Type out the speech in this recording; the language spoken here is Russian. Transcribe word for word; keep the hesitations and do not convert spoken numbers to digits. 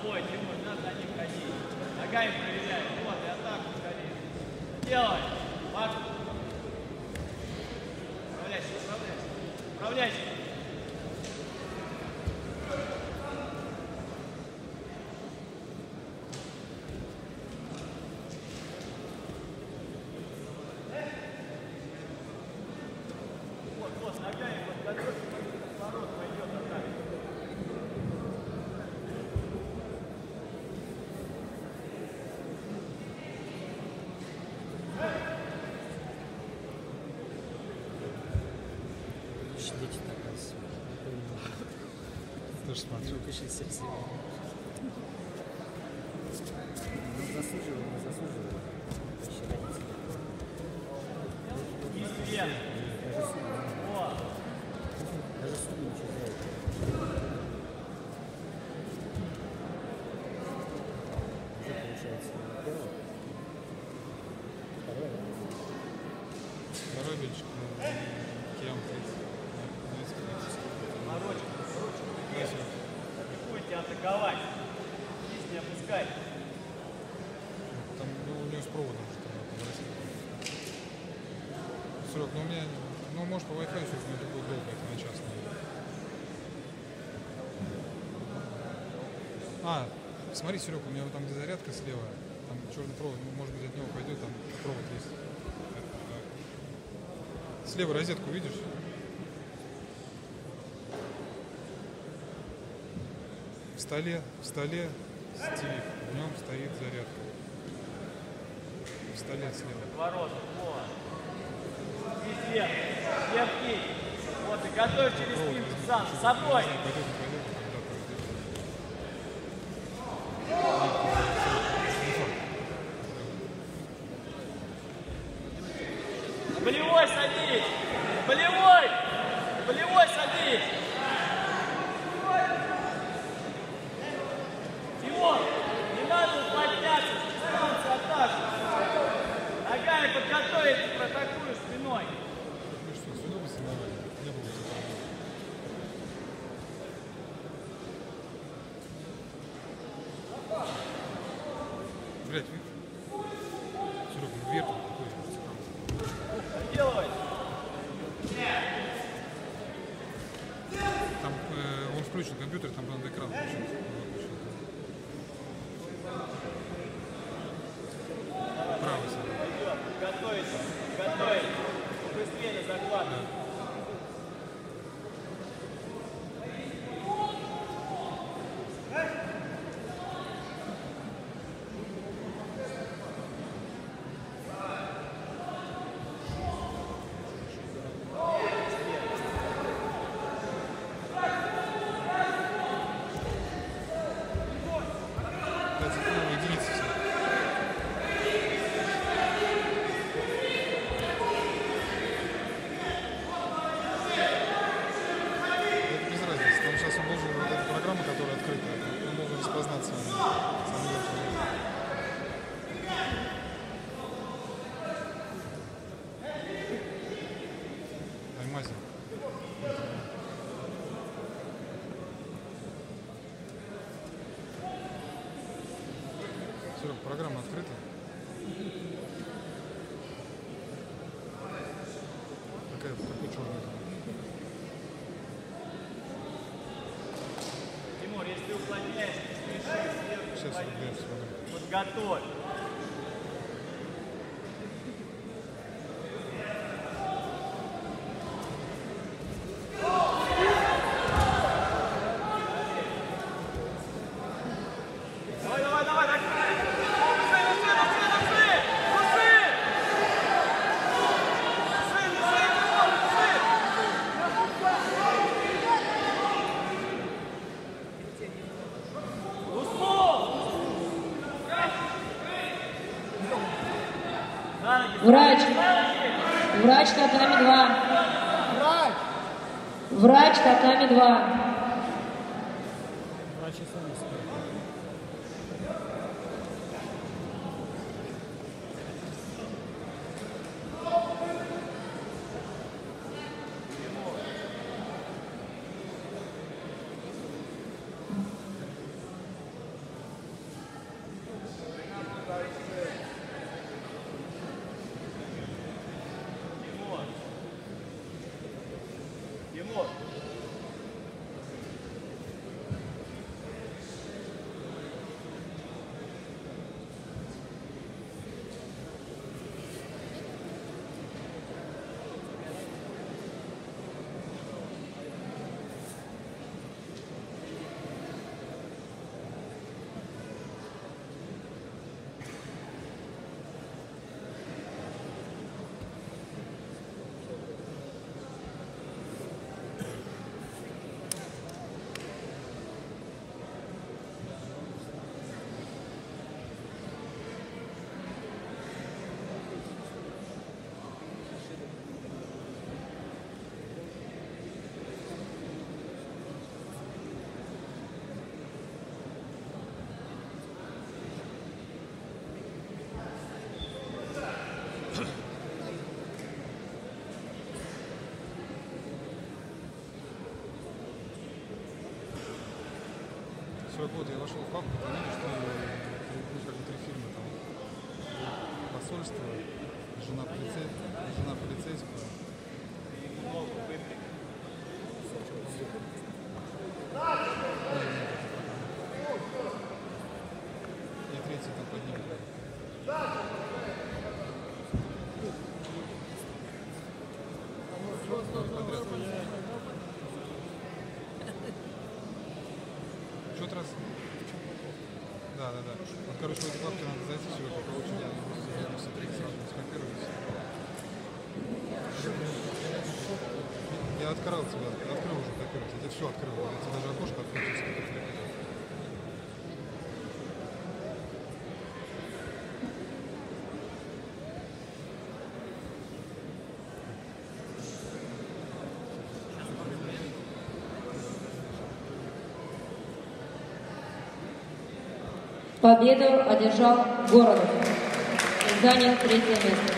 собой, Тимур, надо за ним ходить. Ногами проверяй. Вот, и атаку скорее. Делай. Марш. Управляйся, управляйся. Управляйся. Вот, вот, ногами подготовься, поворот пойдет атака. Дети так красиво. Тоже смотрю, конечно, сердце. Мы заслуживаем, мы заслуживаем. Не свет. Даже суду ничего не получается. Второй мячик, ну, кем ты? Морочек, морочек, вверх. Приходите атаковать. Здесь не опускай. Там ну, у него с проводом что-то. Срок, ну у меня... Ну, может, по Wi-Fi сейчас не такой долгий, это на час. А, смотри, Серег, у меня вот там где зарядка слева. Там черный провод, ну, может быть, от него пойдет, там провод есть. Это, слева розетку видишь? В столе, в столе Стив, в нем стоит зарядка. В столе слева. Поворот, вот. И слева, слева кей. Вот, и готовь через спину, сам, с собой. Болевой садись! Болевой! Болевой садись! Не надо уплотняться, становится атаку. Ногами подготовиться, протакуешь спиной. Ну что, сюда бы снимали? Не было сюда. Блядь, видишь? Серега, ну вверх такой. Делай. Там э, он включен компьютер, там надо экран включить. Готовится, готовится, быстрее на захват. Серега, программа открыта. Какая, какой черный? Тимур, если уклоняешься, смеши, сейчас убьем, смотри. Подготовь. Врач! Врач татами два! Врач! Врач татами два! Врач и сами стоят. года я вошел в папку, ты видишь, что ну, как бы три фильма там. Посольство, жена, полице... жена полицейского. И третий там поднимали. Раз. Да, да, да. Вот, короче, в эти папки надо зайти сегодня, получить. Я буду смотреть, сразу скопировать. Я открыл тебя, открыл уже копировать. Я тебе все открыл. Я тебе даже окошко открыл. Победу одержал Городов. Занял третье место.